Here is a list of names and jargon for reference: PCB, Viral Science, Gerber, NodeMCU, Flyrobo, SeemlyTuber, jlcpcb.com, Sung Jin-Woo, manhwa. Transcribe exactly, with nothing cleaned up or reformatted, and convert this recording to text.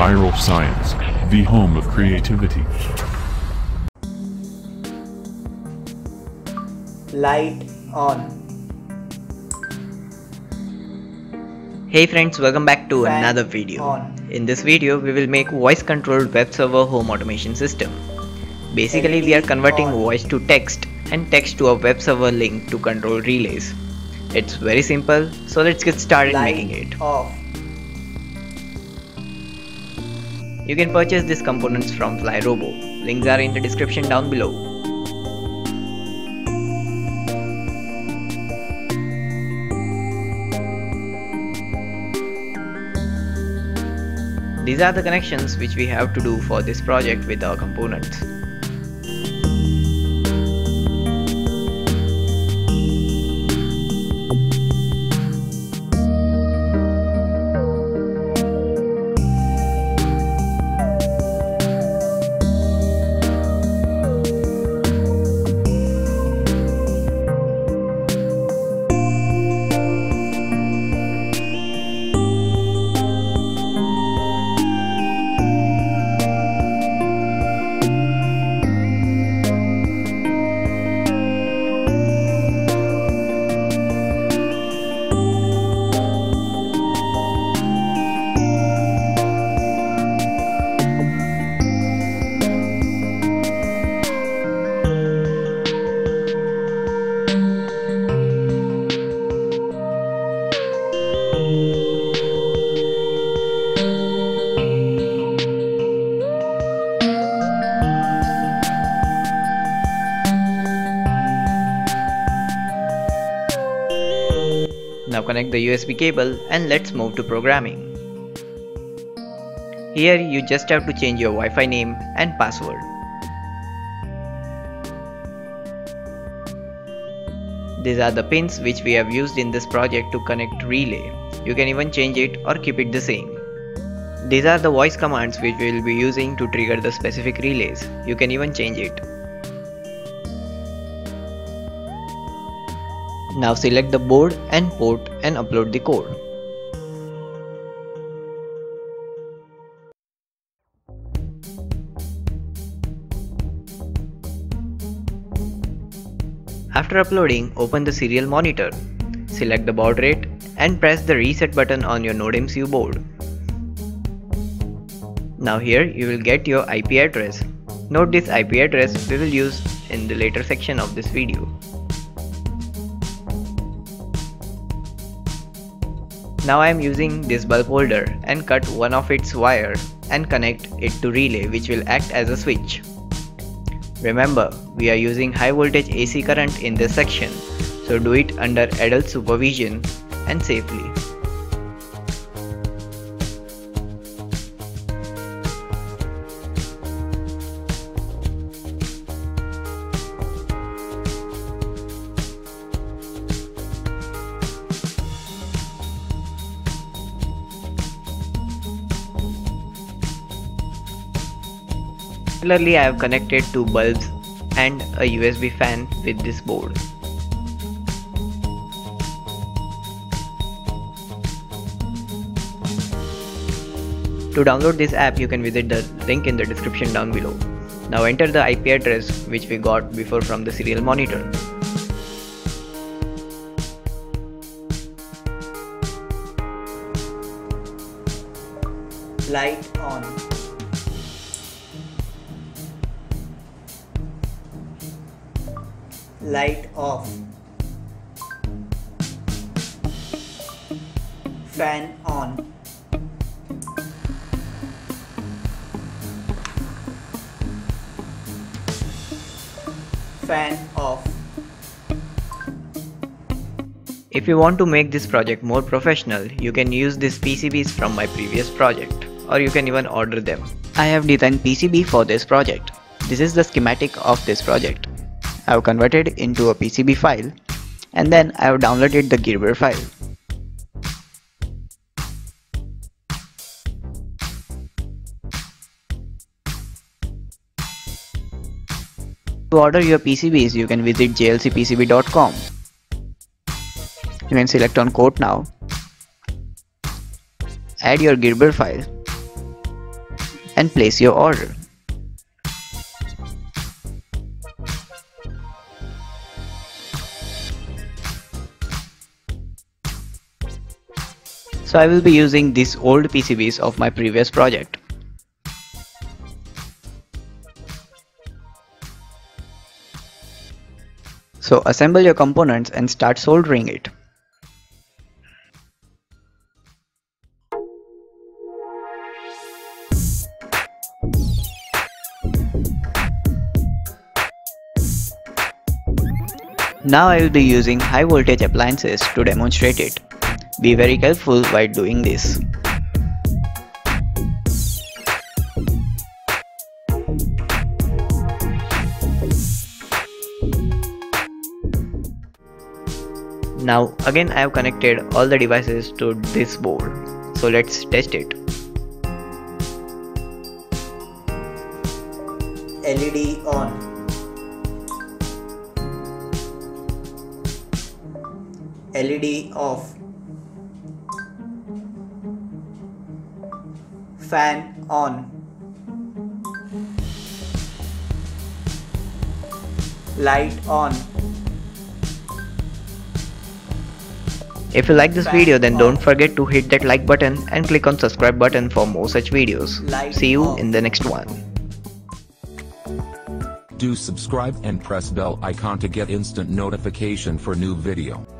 Viral Science, the home of creativity. Light on. Hey friends, welcome back to Fan another video. On. In this video, we will make voice controlled web server home automation system. Basically, L E D we are converting on. voice to text and text to a web server link to control relays. It's very simple, so let's get started Light making it. Off. You can purchase these components from Flyrobo. Links are in the description down below. These are the connections which we have to do for this project with our components. Now connect the U S B cable and let's move to programming. Here you just have to change your Wi-Fi name and password. These are the pins which we have used in this project to connect relay. You can even change it or keep it the same. These are the voice commands which we will be using to trigger the specific relays. You can even change it. Now select the board and port and upload the code. After uploading, open the serial monitor. Select the baud rate and press the reset button on your NodeMCU board. Now here you will get your I P address. Note this I P address we will use in the later section of this video. Now I am using this bulb holder and cut one of its wire and connect it to relay, which will act as a switch. Remember, we are using high voltage A C current in this section, so do it under adult supervision and safely. Similarly, I have connected two bulbs and a U S B fan with this board. To download this app, you can visit the link in the description down below. Now enter the I P address which we got before from the serial monitor. Light on. Light off. Fan on. Fan off. If you want to make this project more professional, you can use these P C Bs from my previous project, or you can even order them. I have designed P C B for this project. This is the schematic of this project. I have converted into a P C B file and then I have downloaded the Gerber file. To order your P C Bs, you can visit J L C P C B dot com. You can select on quote now, add your Gerber file and place your order. So I will be using these old P C Bs of my previous project. So assemble your components and start soldering it. Now I will be using high voltage appliances to demonstrate it. Be very careful while doing this. Now again I have connected all the devices to this board. So let's test it. L E D on. L E D off. Fan on. Light on. If you like this video, then don't forget to hit that like button and click on subscribe button for more such videos. See you in the next one. Do subscribe and press bell icon to get instant notification for new video.